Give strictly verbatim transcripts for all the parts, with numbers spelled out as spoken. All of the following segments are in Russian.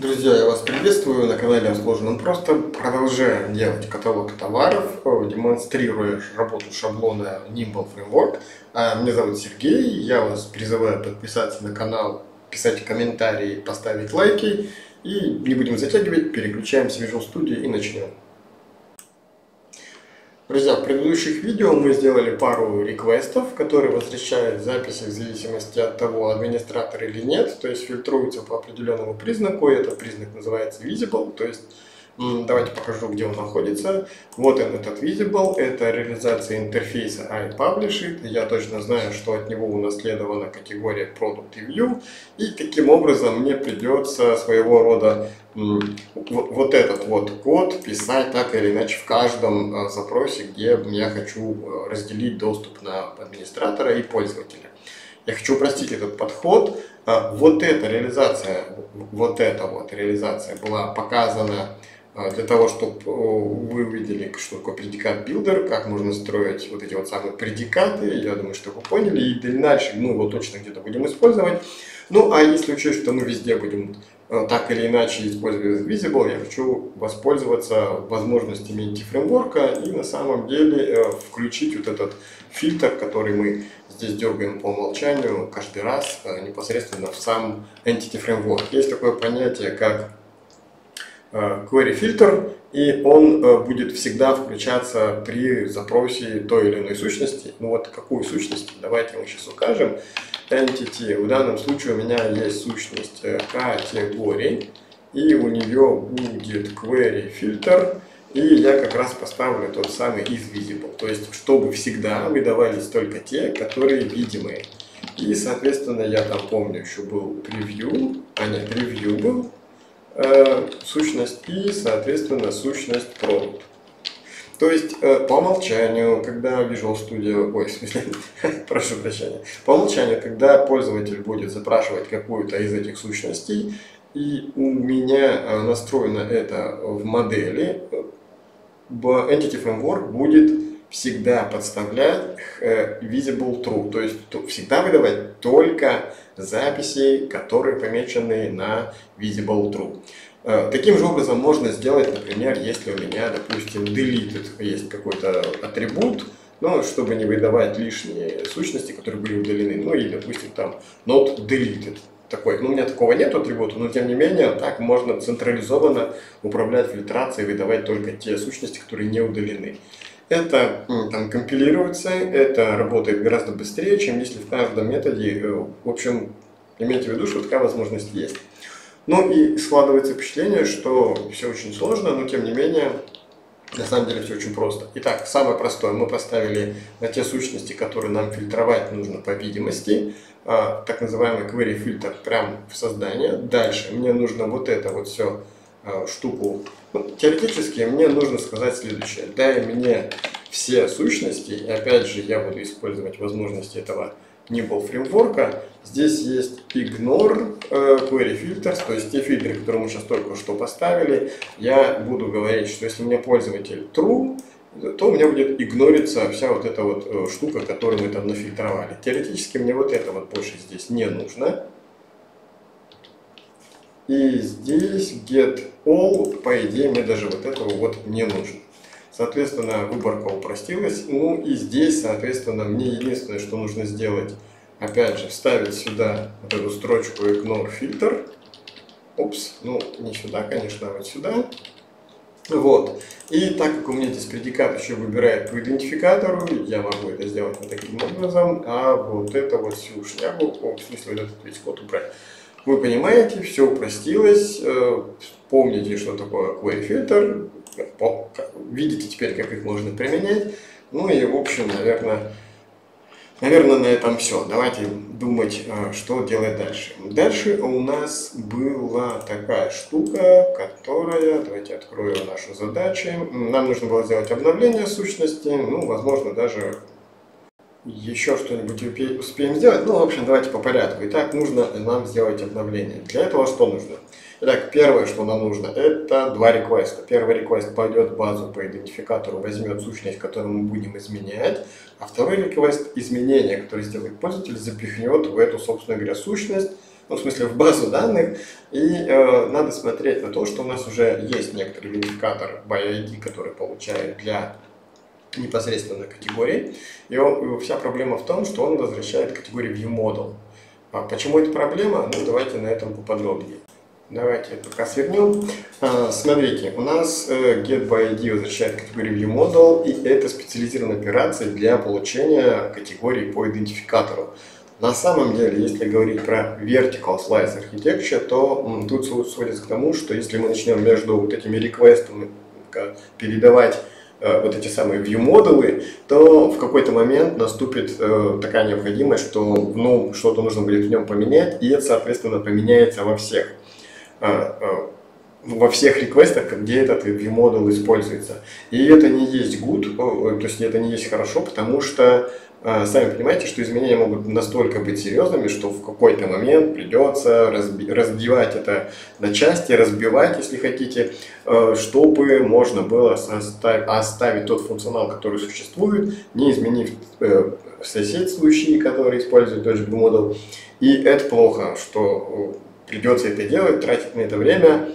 Друзья, я вас приветствую на канале о сложном просто. Продолжаем делать каталог товаров, демонстрируя работу шаблона Nimble Framework. Меня зовут Сергей, я вас призываю подписаться на канал, писать комментарии, поставить лайки. И не будем затягивать, переключаемся в Visual Studio и начнем. Друзья, в предыдущих видео мы сделали пару реквестов, которые возвращают записи в зависимости от того, администратор или нет, то есть фильтруются по определенному признаку, и этот признак называется visible, то есть давайте покажу, где он находится. Вот он, этот visible, это реализация интерфейса iPublishIt, я точно знаю, что от него унаследована категория ProductView, и таким образом мне придется своего рода вот этот вот код писать так или иначе в каждом запросе, где я хочу разделить доступ на администратора и пользователя. Я хочу упростить этот подход. Вот эта реализация, вот эта вот реализация была показана для того, чтобы вы увидели, что такое предикат билдер, как можно строить вот эти вот самые предикаты. Я думаю, что вы поняли. И дальше мы его точно где-то будем использовать. Ну, а если учесть, что мы везде будем так или иначе использовать Visible, я хочу воспользоваться возможностями Entity Framework и на самом деле включить вот этот фильтр, который мы здесь дергаем по умолчанию каждый раз непосредственно в сам Entity Framework. Есть такое понятие, как Query фильтр, и он будет всегда включаться при запросе той или иной сущности. Ну вот какую сущность, давайте мы сейчас укажем. Entity. В данном случае у меня есть сущность категорий, и у нее будет query фильтр, и я как раз поставлю тот самый is visible, то есть чтобы всегда выдавались только те, которые видимые. И соответственно я там помню еще был превью, а не превью был э, сущность и соответственно сущность product. То есть, по умолчанию, когда Visual Studio, ой, в смысле, прошу прощения, по умолчанию, когда пользователь будет запрашивать какую-то из этих сущностей, и у меня настроено это в модели, Entity Framework будет всегда подставлять visible true, то есть всегда выдавать только записи, которые помечены на visible true. Таким же образом можно сделать, например, если у меня, допустим, deleted есть какой-то атрибут, но чтобы не выдавать лишние сущности, которые были удалены, ну или, допустим, там not deleted. Такой. Ну, у меня такого нет атрибута, но тем не менее, так можно централизованно управлять фильтрацией и выдавать только те сущности, которые не удалены. Это там компилируется, это работает гораздо быстрее, чем если в каждом методе, в общем, имейте в виду, что такая возможность есть. Ну и складывается впечатление, что все очень сложно, но тем не менее, на самом деле все очень просто. Итак, самое простое, мы поставили на те сущности, которые нам фильтровать нужно по видимости, так называемый query фильтр прямо в создание. Дальше мне нужно вот это вот все штуку. Ну, теоретически мне нужно сказать следующее. Дай мне все сущности, и опять же я буду использовать возможности этого Nimble фреймворка. Здесь есть ignore э, query filters, то есть те фильтры, которые мы сейчас только что поставили. Я буду говорить, что если у меня пользователь true, то у меня будет игнориться вся вот эта вот э, штука, которую мы там нафильтровали. Теоретически мне вот это вот больше здесь не нужно. И здесь get all, по идее, мне даже вот этого вот не нужно. Соответственно, выборка упростилась. Ну и здесь, соответственно, мне единственное, что нужно сделать, опять же, вставить сюда вот эту строчку ignore фильтр. Упс, ну не сюда, конечно, а вот сюда. Вот. И так как у меня здесь предикат еще выбирает по идентификатору, я могу это сделать вот таким образом, а вот это вот всю шляпу, о, в смысле, вот этот весь код убрать. Вы понимаете, все упростилось. Помните, что такое query фильтр. Видите теперь, как их можно применять. Ну и, в общем, наверное, наверное, на этом все. Давайте думать, что делать дальше. Дальше у нас была такая штука, которая... Давайте открою нашу задачу. Нам нужно было сделать обновление сущности. Ну, возможно, даже... Еще что-нибудь успеем сделать. Ну, в общем, давайте по порядку. Итак, нужно нам сделать обновление. Для этого что нужно? Итак, первое, что нам нужно, это два реквеста. Первый реквест пойдет в базу по идентификатору, возьмет сущность, которую мы будем изменять. А второй реквест изменения, который сделает пользователь, запихнет в эту, собственно говоря, сущность. ну, в смысле в базу данных, и э, надо смотреть на то, что у нас уже есть некоторый верификатор by ай ди, который получает для непосредственно категории, и он, вся проблема в том, что он возвращает категорию ViewModel. А почему это проблема? Ну, давайте на этом поподробнее. Давайте пока свернем. А, смотрите, у нас э, get by ай ди возвращает категорию ViewModel, и это специализированная операция для получения категории по идентификатору. На самом деле, если говорить про Vertical Slice Architecture, то м, тут сводится к тому, что если мы начнем между вот этими реквестами передавать э, вот эти самые ViewModel, то в какой-то момент наступит э, такая необходимость, что ну, что-то нужно будет в нем поменять, и это, соответственно, поменяется во всех. во всех реквестах, где этот ViewModel используется. И это не есть good, то есть это не есть хорошо, потому что сами понимаете, что изменения могут настолько быть серьезными, что в какой-то момент придется разбивать это на части, разбивать, если хотите, чтобы можно было оставить тот функционал, который существует, не изменив соседствующие, которые используют тот же ViewModel. И это плохо, что придется это делать, тратить на это время.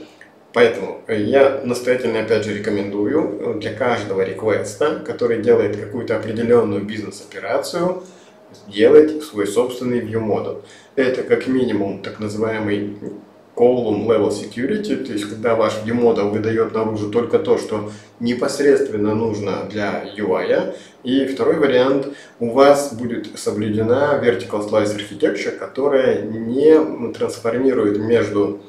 Поэтому я настоятельно, опять же, рекомендую для каждого реквеста, который делает какую-то определенную бизнес-операцию, сделать свой собственный ViewModel. Это как минимум так называемый column level security, то есть когда ваш ViewModel выдает наружу только то, что непосредственно нужно для ю ай. И второй вариант, у вас будет соблюдена Vertical Slice Architecture, которая не трансформирует между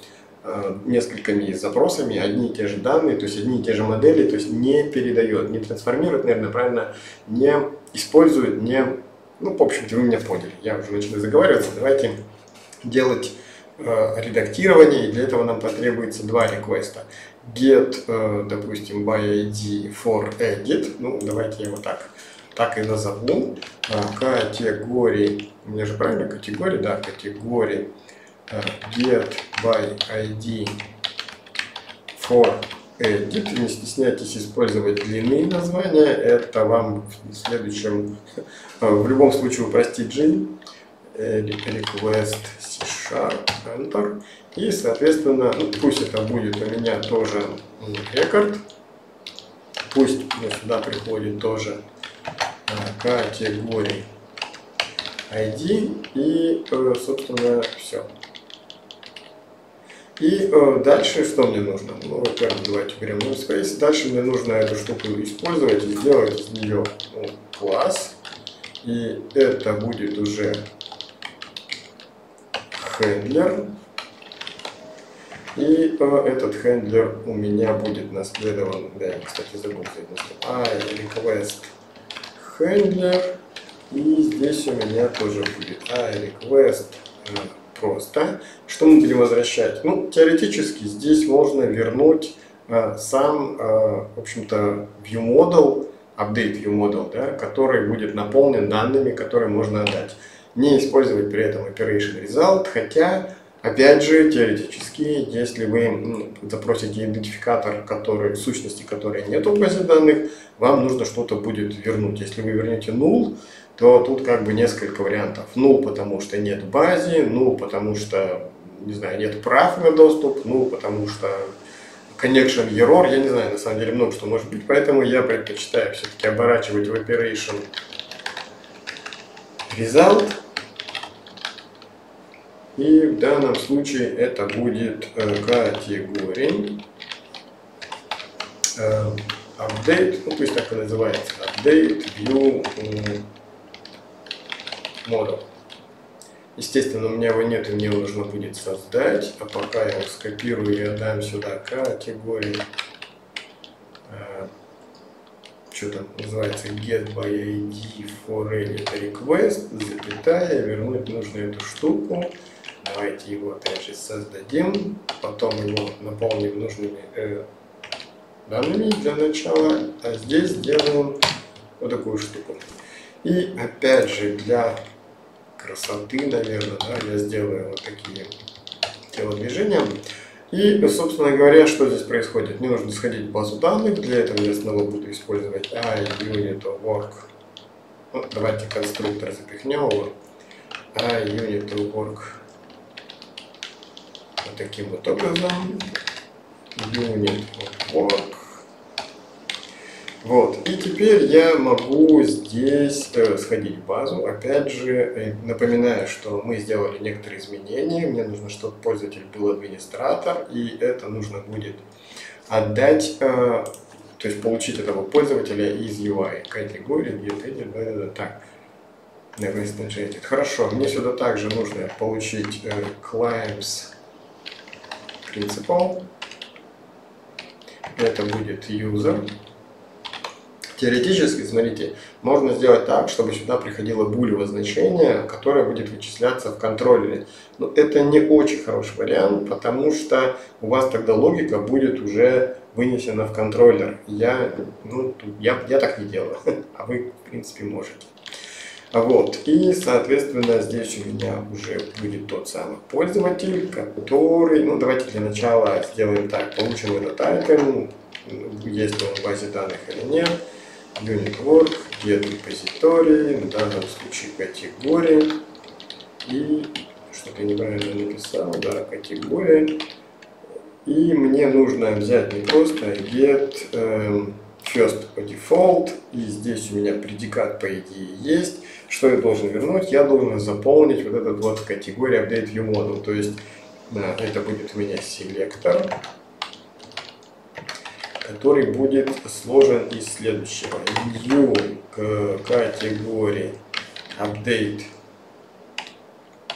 э, несколькими запросами одни и те же данные, то есть одни и те же модели, то есть не передает, не трансформирует, наверное, правильно, не использует, не... Ну, в общем-то, вы меня поняли, я уже начинаю заговариваться, давайте делать... редактирование, и для этого нам потребуется два реквеста. Get, допустим, by ай ди for edit, ну давайте я его так, так и назову. Категории, у меня же правильно категории, да, категории get by id for edit. Не стесняйтесь использовать длинные названия, это вам в следующем, в любом случае упростит жизнь. Request csharp Enter, и соответственно, ну, пусть это будет у меня тоже record, пусть мне сюда приходит тоже а, категории ай ди, и собственно все. И э, дальше что мне нужно? Ну, во-первых, давайте берем NoSpace. Дальше мне нужно эту штуку использовать и сделать из нее ну, класс, и это будет уже Handler. И э, этот хендлер у меня будет наследован. Да, я, кстати, забыл. iRequestHandler. И здесь у меня тоже будет iRequest э, просто. Что мы будем возвращать? Ну, теоретически здесь можно вернуть э, сам, э, в общем-то, ViewModel, update ViewModel, да, который будет наполнен данными, которые можно отдать. Не использовать при этом operation result, хотя, опять же, теоретически, если вы запросите идентификатор, который, сущности которой нет в базе данных, вам нужно что-то будет вернуть. Если вы вернете null, то тут как бы несколько вариантов. Null, потому что нет базы, null, потому что, не знаю, нет прав на доступ, null, потому что connection error, я не знаю, на самом деле много что может быть, поэтому я предпочитаю все-таки оборачивать в operation result. И в данном случае это будет э, категория э, update, ну пусть так и называется, update view э, model. Естественно, у меня его нет, и мне его нужно будет создать. А пока я его скопирую и отдам сюда категорию, э, что там называется, get by id for edit request, запятая, вернуть нужно эту штуку. Давайте его опять же создадим, потом его наполним нужными э, данными для начала, а здесь сделаем вот такую штуку. И опять же для красоты, наверное, да, я сделаю вот такие телодвижения. И, собственно говоря, что здесь происходит? Мне нужно сходить в базу данных, для этого я снова буду использовать iUnit of Work. Вот, давайте конструктор запихнем его. iUnit of Work таким вот образом. iUnit of Work. Вот. И теперь я могу здесь сходить в базу. Опять же, напоминаю, что мы сделали некоторые изменения. Мне нужно, чтобы пользователь был администратор, и это нужно будет отдать, то есть получить этого пользователя из ю ай. Категория, Getter, да, да, да, так. Хорошо, мне сюда также нужно получить ClaimsPrincipal. Это будет user. Теоретически, смотрите, можно сделать так, чтобы сюда приходило булевое значение, которое будет вычисляться в контроллере. Но это не очень хороший вариант, потому что у вас тогда логика будет уже вынесена в контроллер. Я, ну, я, я так не делаю, а вы, в принципе, можете. Вот. И, соответственно, здесь у меня уже будет тот самый пользователь, который... Ну, давайте для начала сделаем так. Получим этот item, есть ли он в базе данных или нет. UnitWork, GetRepository, в данном случае категории. И что-то неправильно написал, да, категория. И мне нужно взять не просто get эм, first по default. И здесь у меня предикат, по идее, есть. Что я должен вернуть? Я должен заполнить вот этот вот категорию update view model. То есть да, это будет у меня селектор, который будет сложен из следующего. New к категории update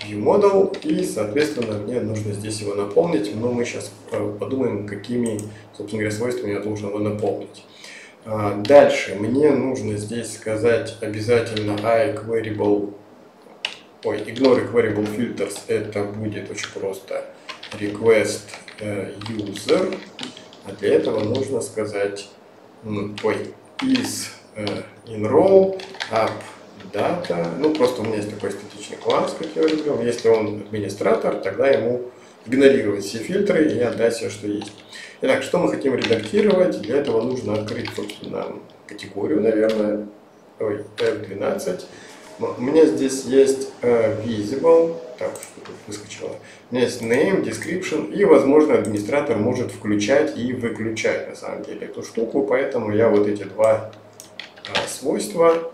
view model, и, соответственно, мне нужно здесь его наполнить, но мы сейчас подумаем, какими, собственно говоря, свойствами я должен его наполнить. Дальше мне нужно здесь сказать обязательно iQueryable, ой, ignore queryable filters, это будет очень просто request user. А для этого нужно сказать ой, is э, enroll app data. Ну, просто у меня есть такой статичный класс, как я говорил. Если он администратор, тогда ему игнорировать все фильтры и отдать все, что есть. Итак, что мы хотим редактировать? Для этого нужно открыть, собственно, категорию, наверное. Ой, эф двенадцать. У меня здесь есть э, visible. Так, выскочила. У меня есть name, description, и, возможно, администратор может включать и выключать, на самом деле, эту штуку, поэтому я вот эти два а, свойства,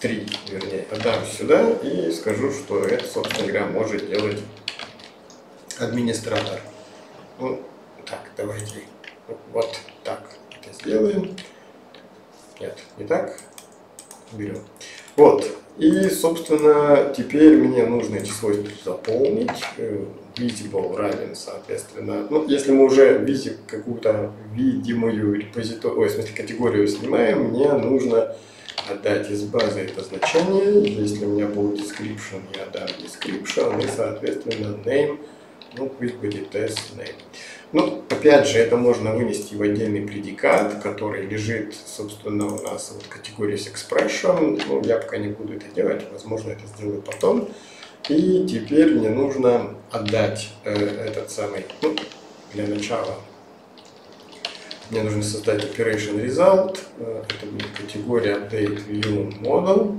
три, вернее, отдам сюда и скажу, что это, собственно говоря, может делать администратор. Ну, так, давайте вот так это сделаем. Нет, не так. Берем. Вот. И, собственно, теперь мне нужно эти свойства заполнить. Visible равен, соответственно. Ну, если мы уже видим какую-то видимую репозиторию, ой, в смысле, категорию снимаем, мне нужно отдать из базы это значение. Если у меня был description, я отдам description. И, соответственно, name. Ну, пусть будет test name. Ну, опять же, это можно вынести в отдельный предикат, который лежит, собственно, у нас в категории с expression. Ну, я пока не буду это делать, возможно, это сделаю потом. И теперь мне нужно отдать э, этот самый, ну, для начала, мне нужно создать operation result, э, это будет категория update view model,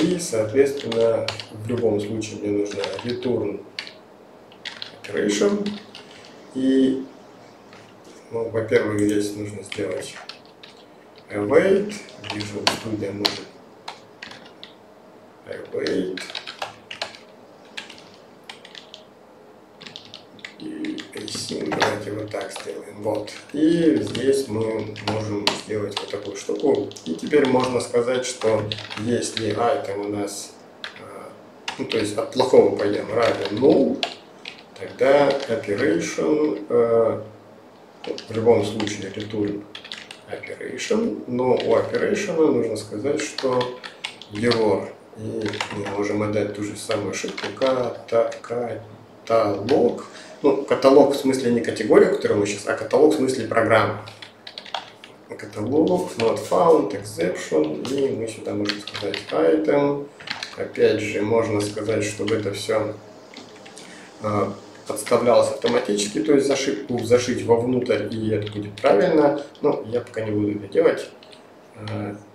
и, соответственно, в любом случае мне нужно return operation. И, ну, во-первых, здесь нужно сделать await, Visual Studio может await, и async, давайте вот так сделаем, вот, и здесь мы можем сделать вот такую штуку, и теперь можно сказать, что если item у нас, ну, то есть от плохого пойдем, равен null, тогда operation, э, в любом случае return operation, но у operation нужно сказать, что его, и мы можем отдать ту же самую ошибку, каталог, ну, каталог в смысле не категория, которую мы сейчас, а каталог в смысле программы. Каталог, not found, exception, и мы сюда можем сказать item, опять же можно сказать, чтобы это все э, подставлялось автоматически, то есть ошибку зашить вовнутрь, и это будет правильно. Но я пока не буду это делать.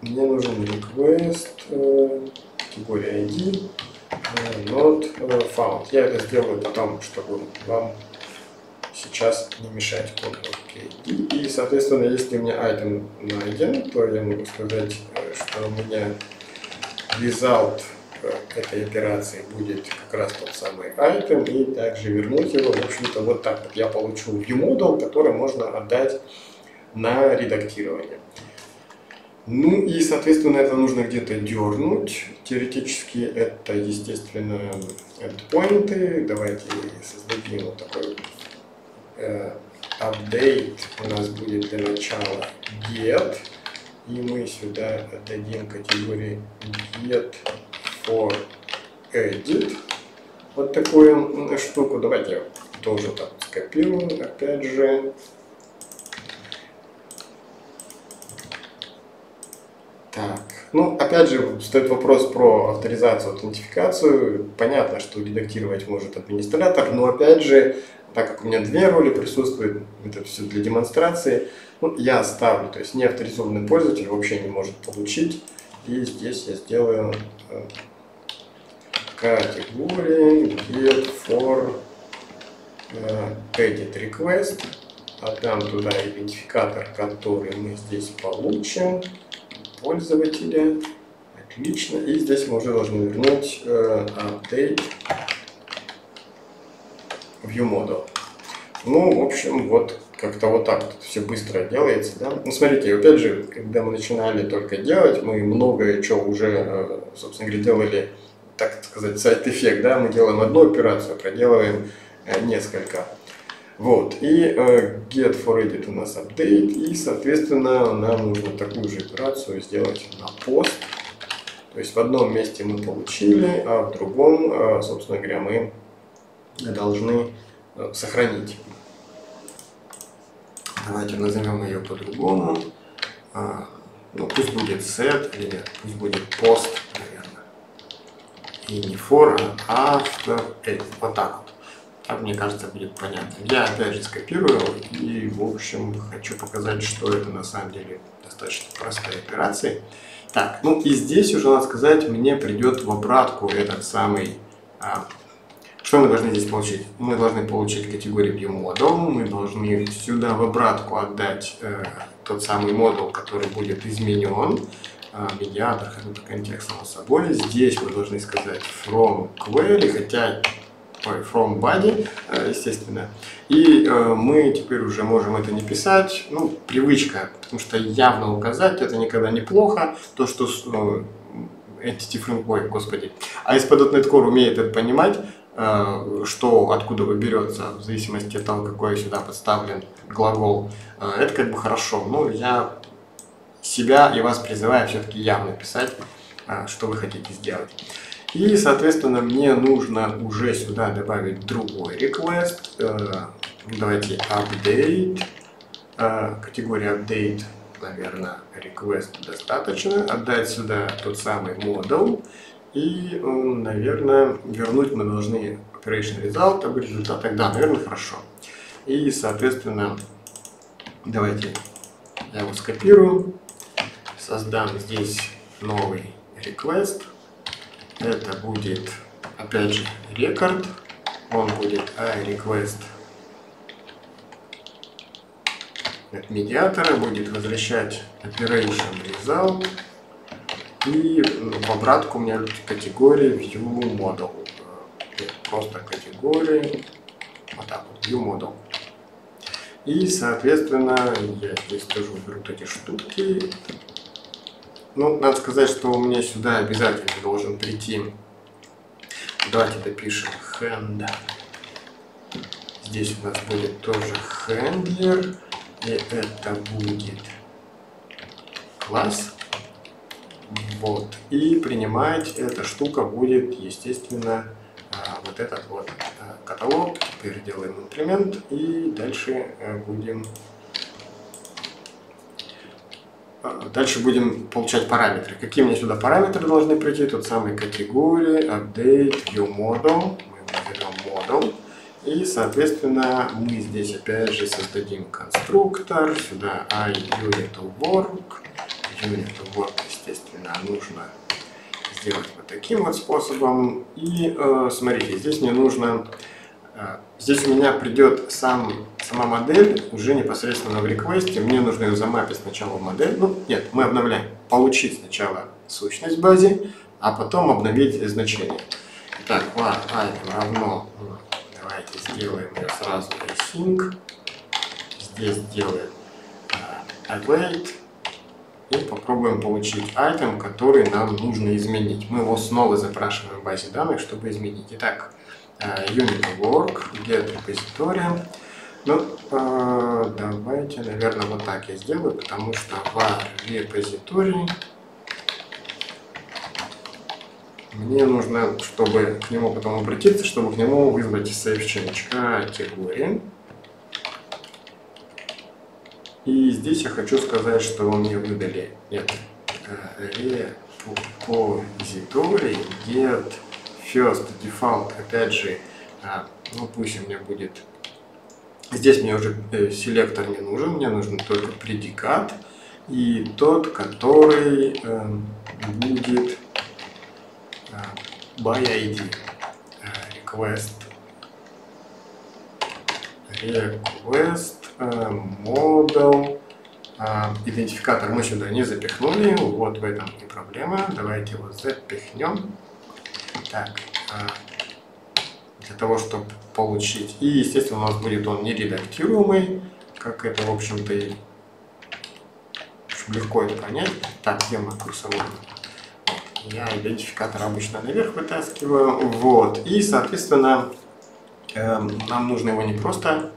Мне нужен request, категория ай ди, not found. Я это сделаю потом, чтобы вам сейчас не мешать коду. Okay. И, соответственно, если у меня item найден, то я могу сказать, что у меня result этой операции будет как раз тот самый item, и также вернуть его. В общем-то, вот так вот я получу ViewModel, который можно отдать на редактирование. Ну и, соответственно, это нужно где-то дернуть. Теоретически это, естественно, endpoints. Давайте создадим вот такой update. У нас будет для начала get. И мы сюда отдадим категории get for edit. Вот такую штуку. Давайте я тоже так скопирую. Опять же. Так. Ну, опять же, стоит вопрос про авторизацию, аутентификацию. Понятно, что редактировать может администратор, но опять же, так как у меня две роли присутствуют, это все для демонстрации, ну, я оставлю, то есть неавторизованный пользователь вообще не может получить. И здесь я сделаю категории get for edit request, отдам туда идентификатор, который мы здесь получим. Пользователя. Отлично. И здесь мы уже должны вернуть э, update ViewModel. Ну, в общем, вот как-то вот так тут все быстро делается. Да? Ну, смотрите, опять же, когда мы начинали только делать, мы многое чего уже, э, собственно говоря, делали, так сказать, сайд-эффект. Да? Мы делаем одну операцию, проделываем э, несколько. Вот, и э, get for edit у нас update, и, соответственно, нам нужно такую же операцию сделать на post. То есть в одном месте мы получили, а в другом, э, собственно говоря, мы должны э, сохранить. Давайте назовем ее по-другому. А, ну, пусть будет set, или пусть будет post, наверное. И не for, а after edit. Вот так вот. Так, мне кажется, будет понятно. Я опять же скопирую и, в общем, хочу показать, что это на самом деле достаточно простая операция. Так, ну и здесь уже, надо сказать, мне придет в обратку этот самый... А, что мы должны здесь получить? Мы должны получить категорию ViewModel, мы должны сюда в обратку отдать э, тот самый модуль, который будет изменен. Медиатор, это контекст само собой. Здесь мы должны сказать from query, хотя... from body, естественно. И э, мы теперь уже можем это не писать. Ну, привычка, потому что явно указать это никогда неплохо. То, что э, Entity Framework, господи, эй эс пи точка нет Core умеет это понимать, э, что откуда вы берется, в зависимости от того, какой сюда подставлен глагол. Э, это как бы хорошо. Но я себя и вас призываю все-таки явно писать, э, что вы хотите сделать. И, соответственно, мне нужно уже сюда добавить другой request. Давайте update. Категория update, наверное, request достаточно. Отдать сюда тот самый model. И, наверное, вернуть мы должны operation result, об результатах. Да, наверное, хорошо. И, соответственно, давайте я его скопирую. Создам здесь новый request. Это будет, опять же, рекорд. Он будет iRequest от медиатора. Будет возвращать operation result. И в обратку у меня категория ViewModel. Просто категории. Вот так вот, ViewModel. И, соответственно, я здесь тоже уберу эти штуки. Ну, надо сказать, что у меня сюда обязательно должен прийти. Давайте допишем handler. Здесь у нас будет тоже handler. И это будет класс. Вот. И принимать эта штука будет, естественно, вот этот вот каталог. Теперь делаем инкремент. И дальше будем... Дальше будем получать параметры. Какие мне сюда параметры должны прийти? Тот самый категории, update, ViewModel. Мы берем model. И, соответственно, мы здесь опять же создадим конструктор. Сюда iUnit of Work. Unit of Work, естественно, нужно сделать вот таким вот способом. И, э, смотрите, здесь мне нужно Здесь у меня придет сам, сама модель уже непосредственно в реквесте. Мне нужно ее замапить сначала в модель. Ну, нет, мы обновляем. Получить сначала сущность в базе, а потом обновить значение. Итак, var item равно... Давайте сделаем ее сразу async. Здесь сделаем await. И попробуем получить item, который нам нужно изменить. Мы его снова запрашиваем в базе данных, чтобы изменить. Итак, iUnit of Work, get repository. Ну, э, давайте, наверное, вот так я сделаю, потому что var repository мне нужно, чтобы к нему потом обратиться, чтобы к нему вызвать save change категории. И здесь я хочу сказать, что мне выдали нет, repository get first default, опять же, ну пусть у меня будет, здесь мне уже селектор не нужен, мне нужен только предикат и тот, который будет by ай ди, request, request, model, идентификатор мы сюда не запихнули, вот в этом и проблема, давайте его запихнем. Так, для того, чтобы получить. И, естественно, у нас будет он не редактируемый, как это, в общем-то, и легко это понять. Так, где мы курсовой? Я идентификатор обычно наверх вытаскиваю. Вот. И, соответственно, нам нужно его не просто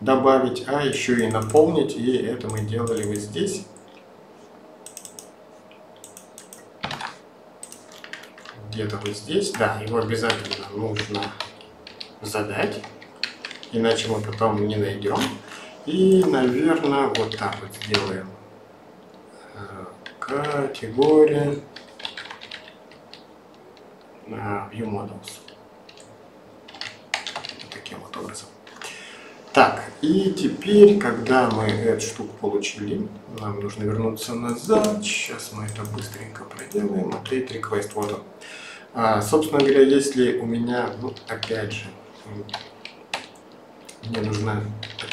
добавить, а еще и наполнить. И это мы делали вот здесь. Где-то вот здесь, да, его обязательно нужно задать, иначе мы потом не найдем. И, наверное, вот так вот сделаем. Категория ViewModels. Таким вот образом. Так, и теперь, когда мы эту штуку получили, нам нужно вернуться назад. Сейчас мы это быстренько проделаем. Update request, вот он. А, собственно говоря, если у меня, ну, опять же, мне нужна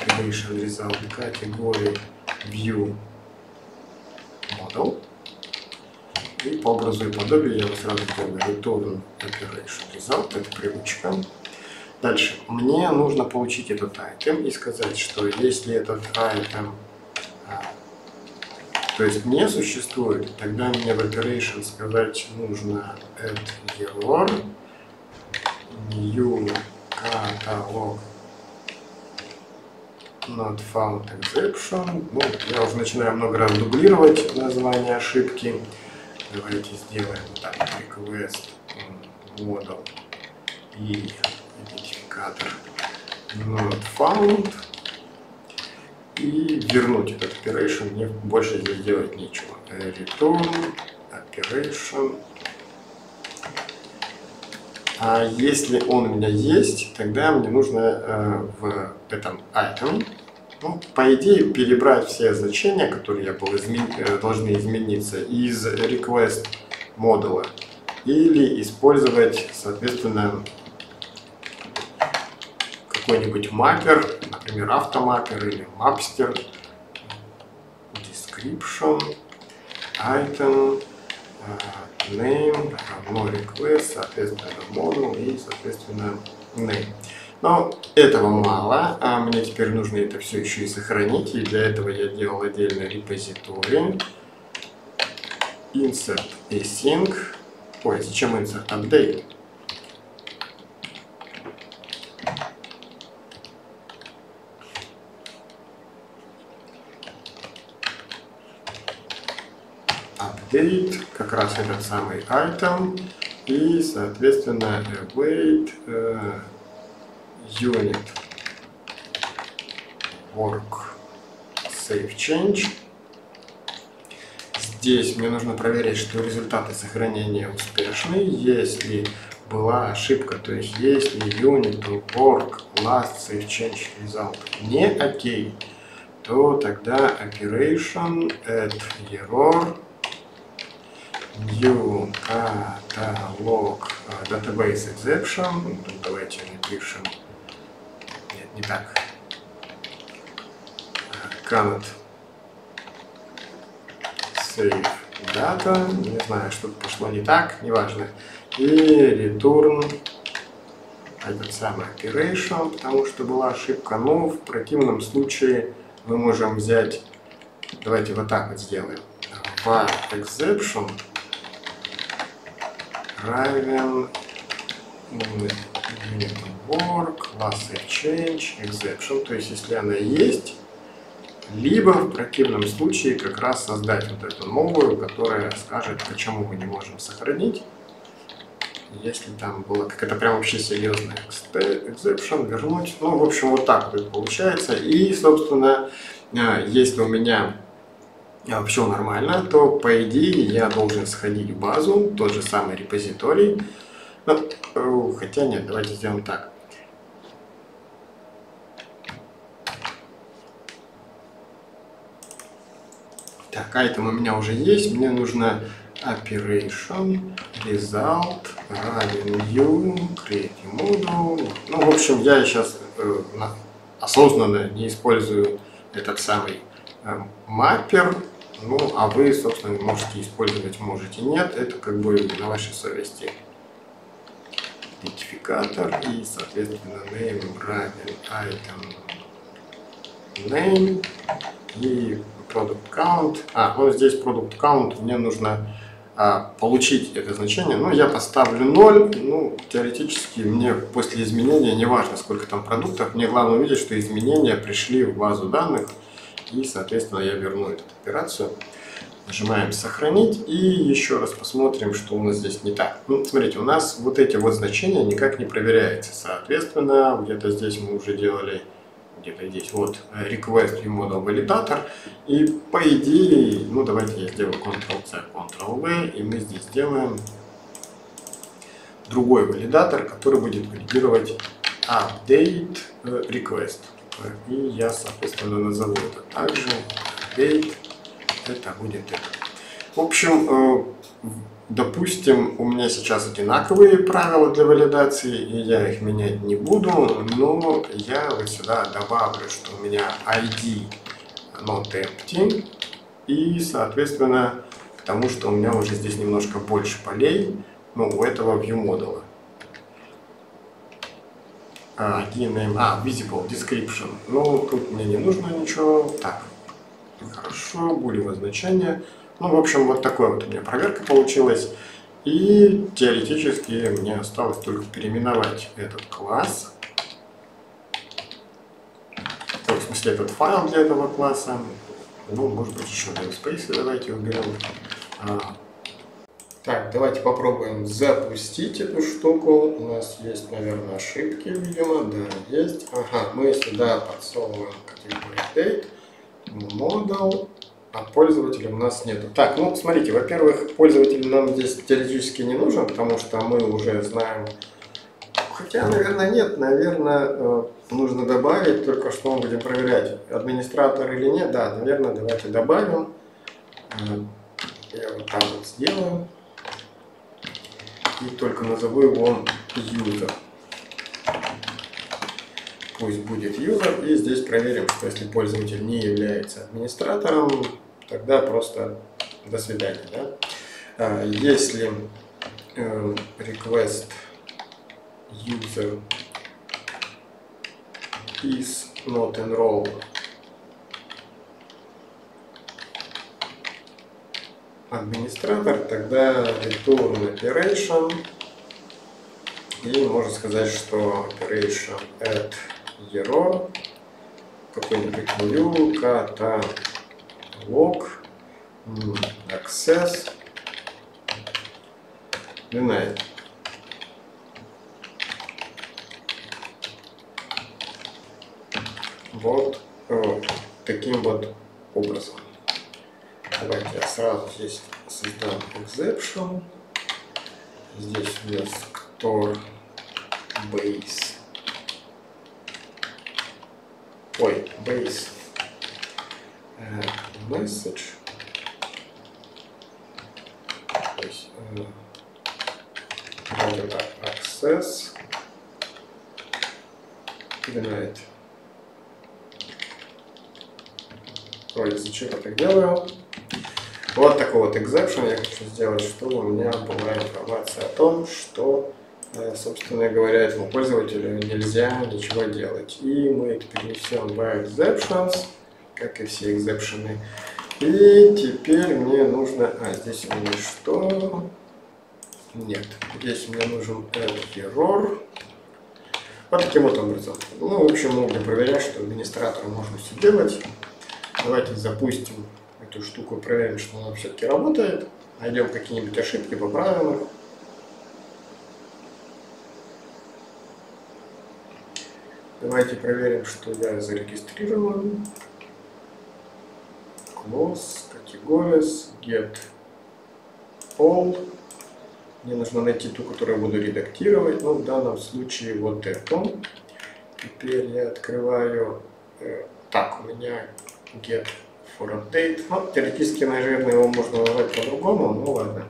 operation result категории view model. И по образу и подобию я его сразу делаю return operation result, это привычка. Дальше, мне нужно получить этот item и сказать, что если этот item, то есть не существует, тогда мне в operation сказать нужно add error, new catalog not found exception. Ну, я уже начинаю много раз дублировать название ошибки. Давайте сделаем так, request model и идентификатор not found. И вернуть этот operation, мне больше здесь делать нечего. Return, operation. А если он у меня есть, тогда мне нужно э, в этом item, ну, по идее, перебрать все значения, которые я был измен... должны измениться из request модула, или использовать, соответственно, какой-нибудь маппер, например, автомаппер или mapster, description, item, name, равно request, соответственно, model и, соответственно, name. Но этого мало, а мне теперь нужно это все еще и сохранить, и для этого я делал отдельный репозиторий, insert async, ой, зачем insert, update. Как раз этот самый item и, соответственно, await uh, unit work save change. Здесь мне нужно проверить, что результаты сохранения успешны, если была ошибка, то есть если unit work last save change result не окей, то тогда operation add error new catalog database exception, давайте напишем не так. Cannot save data. Не знаю, что пошло не так, неважно. И return этот самый operation, потому что была ошибка. Но в противном случае мы можем взять. Давайте вот так вот сделаем. By exception равен unit work, class change, exception. То есть, если она есть, либо в противном случае как раз создать вот эту новую, которая скажет, почему мы не можем сохранить. Если там было какая-то прям вообще серьезная exception, вернуть. Ну, в общем, вот так вот получается. И, собственно, если у меня все нормально, то, по идее, я должен сходить в базу, тот же самый репозиторий. Ну, хотя нет, давайте сделаем так. Так, item у меня уже есть, мне нужно operation result равен new create module. Ну, в общем, я сейчас э, осознанно не использую этот самый э, маппер. Ну, а вы, собственно, можете использовать, можете нет. Это как бы на вашей совести. Идентификатор и, соответственно, name равен item name и product count. А, вот здесь product count мне нужно а, получить это значение. Ну, я поставлю ноль. Ну, теоретически мне после изменения не важно, сколько там продуктов. Мне главное увидеть, что изменения пришли в базу данных. И, соответственно, я верну эту операцию. Нажимаем сохранить и еще раз посмотрим, что у нас здесь не так. Ну, смотрите, у нас вот эти вот значения никак не проверяются. Соответственно, где-то здесь мы уже делали, где-то здесь вот request ViewModel Validator. И по идее, ну давайте я сделаю Ctrl-C, Ctrl-V, и мы здесь делаем другой валидатор, который будет валидировать update request. И я, соответственно, назову это также update. Это будет это. В общем, допустим, у меня сейчас одинаковые правила для валидации, и я их менять не буду, но я вот сюда добавлю, что у меня ай ди not empty, и, соответственно, потому что у меня уже здесь немножко больше полей, но у этого ViewModel. А, name, а, visible description. Ну, тут мне не нужно ничего. Так. Хорошо, булевое значение. Ну, в общем, вот такая вот у меня проверка получилась. И теоретически мне осталось только переименовать этот класс. В смысле, этот файл для этого класса. Ну, может быть, еще NoSpace давайте уберем. А. Так, давайте попробуем запустить эту штуку. У нас есть, наверное, ошибки, видимо. Да, есть. Ага, мы сюда подсовываем категорию Model, а пользователя у нас нету. Так, ну смотрите, во-первых, пользователь нам здесь теоретически не нужен, потому что мы уже знаем. Хотя, наверное, нет, наверное, нужно добавить, только что мы будем проверять, администратор или нет. Да, наверное, давайте добавим. Я вот так вот сделаю. И только назову его user. Пусть будет user, и здесь проверим, что если пользователь не является администратором, тогда просто до свидания. Да? Если request user is not enrolled, администратор, тогда return operation, и можно сказать, что operation add error, какой-нибудь new, catalog, access, deny. Вот, вот таким вот образом. Давайте я сразу здесь создам exception. Здесь у нас store base. Ой, base message. То есть, access. Denied. то есть зачем я так делаю? Вот такой вот экзепшн я хочу сделать, чтобы у меня была информация о том, что, собственно говоря, этому пользователю нельзя ничего делать. И мы это перенесем в exceptions, как и все экзепшены. И теперь мне нужно... А, здесь у меня что? Нет. Здесь мне нужен error. Вот таким вот образом. Ну, в общем, можно проверять, что администратору можно все делать. Давайте запустим эту штуку, проверим, что она все-таки работает. Найдем какие-нибудь ошибки, поправим их. Давайте проверим, что я зарегистрирован. Close, categories, get, all. Мне нужно найти ту, которую я буду редактировать, но в данном случае вот эту. Теперь я открываю, э, так, у меня get for update. Ну, теоретически, наверное, его можно назвать по-другому, ну ладно.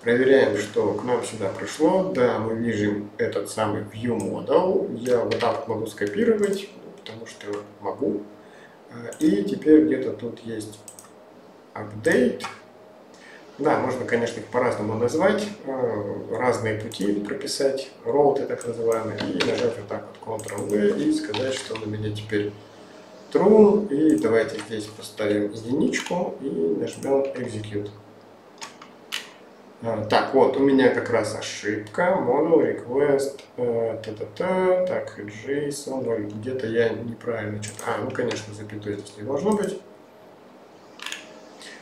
Проверяем, что к нам сюда пришло. Да, мы видим этот самый ViewModel. Я вот так могу скопировать, потому что могу. И теперь где-то тут есть update. Да, можно, конечно, их по-разному назвать, разные пути прописать, роуты так называемые, и нажать вот так вот контрол ви и сказать, что у меня теперь true, и давайте здесь поставим единичку и нажмем execute. Так, вот, у меня как раз ошибка, model, request, э, та-та-та, так, джейсон, где-то я неправильно что-то, а, ну, конечно, запятой здесь не должно быть.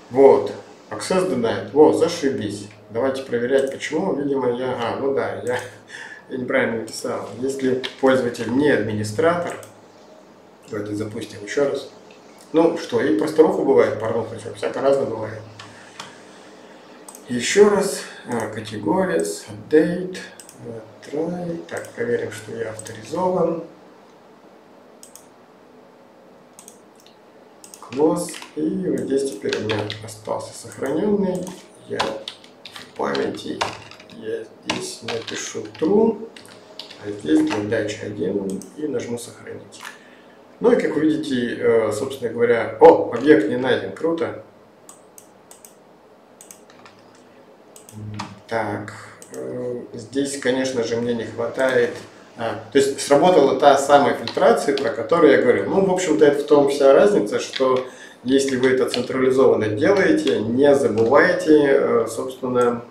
Вот. Access denied. Вот, зашибись. Давайте проверять, почему. Видимо, я... А, ну да, я, я неправильно написал. Если пользователь не администратор, давайте запустим еще раз. Ну что, и просторуху бывает, порнуха, всяко разно бывает. Еще раз. Categories, update, try. Так, проверим, что я авторизован. Close. И вот здесь теперь у меня остался сохраненный. Я в памяти. Я здесь напишу true, а здесь задача один и нажму сохранить. Ну и как вы видите, собственно говоря, о, объект не найден, круто. Так, здесь, конечно же, мне не хватает. А, то есть сработала та самая фильтрация, про которую я говорил. Ну, в общем-то, это в том вся разница, что если вы это централизованно делаете, не забывайте, собственно...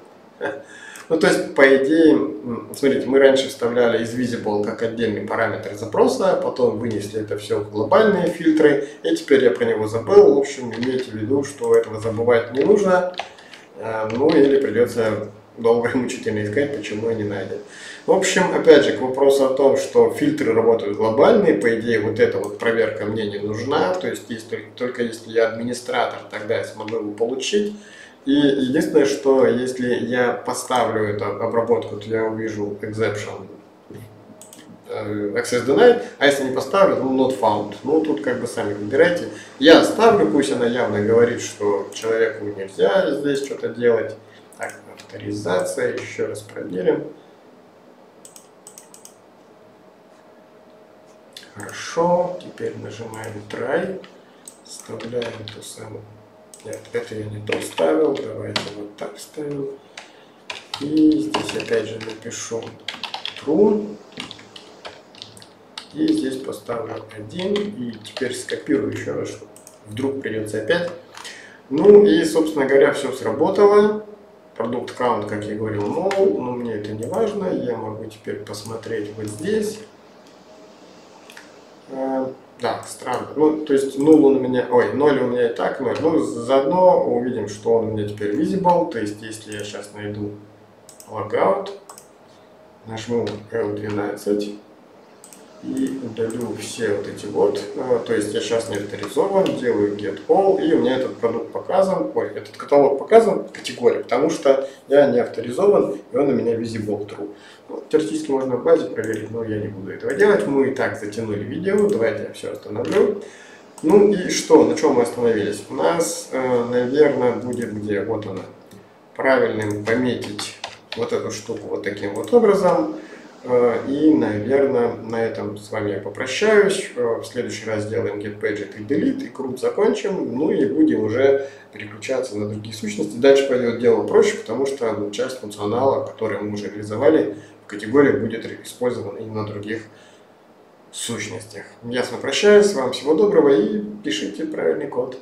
Ну, то есть, по идее, смотрите, мы раньше вставляли из Visible как отдельный параметр запроса, потом вынесли это все в глобальные фильтры, и теперь я про него забыл. В общем, имейте в виду, что этого забывать не нужно, ну, или придется... долго и мучительно искать, почему я не найден. В общем, опять же, к вопросу о том, что фильтры работают глобальные, по идее, вот эта вот проверка мне не нужна, то есть, есть только, только если я администратор, тогда я смогу его получить. И единственное, что если я поставлю эту обработку, то я увижу exception access denied, а если не поставлю, то not found. Ну, тут как бы сами выбирайте. Я ставлю, пусть она явно говорит, что человеку нельзя здесь что-то делать. Так, авторизация, еще раз проверим. Хорошо, теперь нажимаем try, вставляем ту самую. Нет, это я не то вставил, давайте вот так вставим. И здесь опять же напишу true. И здесь поставлю один. И теперь скопирую еще раз, вдруг придется опять. Ну и, собственно говоря, все сработало. Продукт count, как я говорил, no, но мне это не важно. Я могу теперь посмотреть вот здесь. Э, да, странно. Ну, то есть ноль у меня, ой, ноль у меня и так ноль. Ну, заодно увидим, что он у меня теперь visible. То есть, если я сейчас найду logout, нажму эл двенадцать и удалю все вот эти вот. Э, то есть я сейчас не авторизован, делаю get all, и у меня этот продукт показан. Ой, этот каталог показан, категория, потому что я не авторизован, и он у меня visible true. Ну, теоретически можно в базе проверить, но я не буду этого делать. Мы и так затянули видео, давайте я все остановлю. Ну и что, на чем мы остановились? У нас, э, наверное, будет где, вот она, правильным пометить вот эту штуку вот таким вот образом. И, наверное, на этом с вами я попрощаюсь. В следующий раз сделаем getPaget и delete, и крут закончим. Ну и будем уже переключаться на другие сущности. Дальше пойдет дело проще, потому что часть функционала, который мы уже реализовали, в категориях будет использована и на других сущностях. Я с вами прощаюсь, вам всего доброго и пишите правильный код.